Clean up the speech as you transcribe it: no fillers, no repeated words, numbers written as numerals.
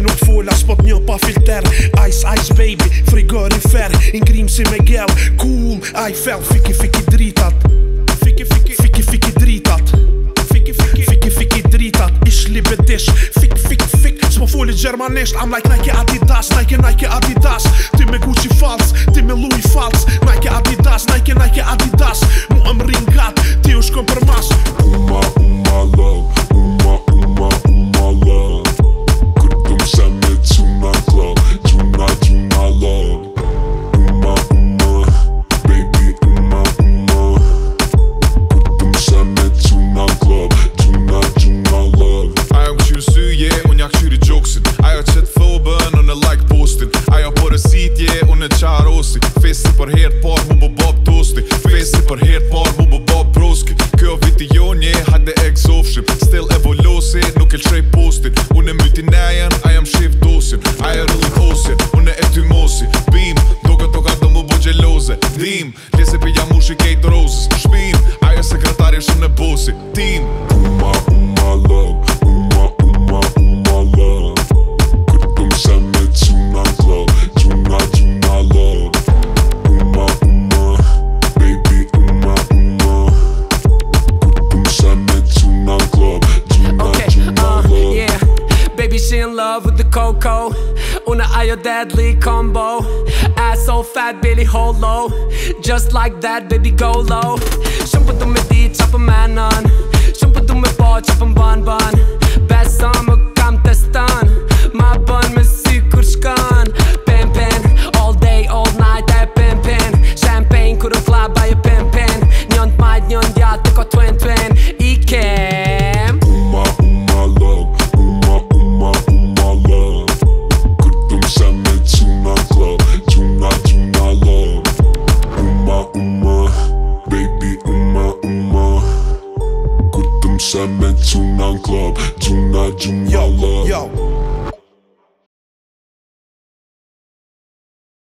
Uczyną fulla, spodnią po filter. Ice, ice baby, frigorifer. Ingrim si Miguel, cool, I fell. Fiki, fiki, dritat. Fiki, fiki, fiki, fiki, dritat. Fiki, fiki, fiki, fiki, dritat. Ich liebe dich. Fik, fik, fik, smo fully Germanist. I'm like Nike Adidas, Nike, Nike Adidas. Ty me Gucci fals, ty me Louis fals. Nike Adidas, Nike, Nike Adidas. Mu am ringat, ty już kompromas. Uma love. Fesi për her par mu bë bab tosti. Fesi për her par mu bë bab broski. Kjo viti jo nje, hajde e gzofshim. Stil e volosi, nuk e lshrej postin. Une myti nejen, aja mshif dosin. Aja rëllit osin, une e ty mosi. Bim, doka toka do mu bë gjeloze. Dim, lese pe jam ushi kejt roses. Shpim, aja sekretari shumë e bosi. Tim, uma, uma love. Coco, una ayo deadly combo. Ass so fat, Billy Holo. Just like that, baby go low. Shumpa du me di, chop a man on. Shumpa du me bo, chop a bon bon. Besam u kam testan. Ma bon me sikur shkan. Pin pin, all day, all night, e pin pin. Champagne kur u klab ajo pin pin. Njën t'majt, njën djat, tiko twin twin. Ikem Send me to non-club, do not do my love. Yo, yo.